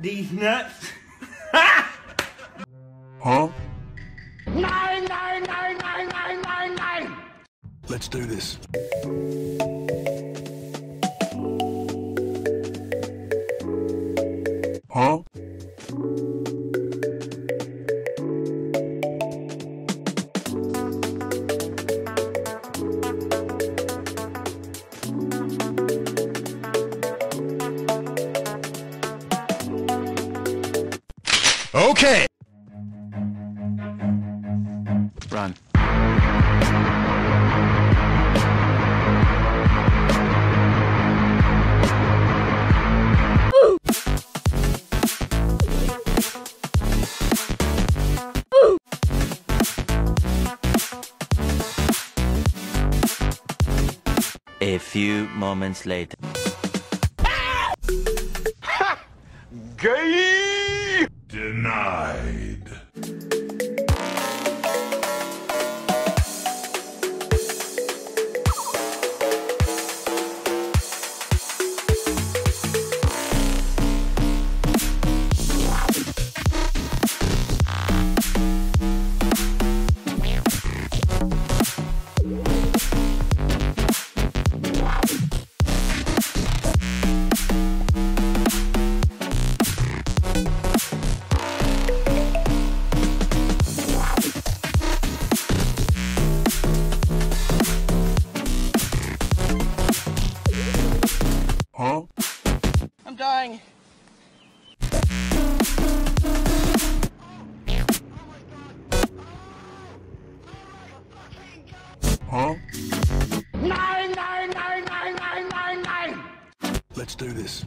These nuts. Huh? Nein, nein, nein, nein, nein, nein, nein! Let's do this. Huh? Okay. Run. Ooh. Ooh. A few moments later. Ah! Ha! Gay! Denied. Huh? I'm dying. Huh? Nine, nine, nine, nine, nine, nine, nine. Let's do this.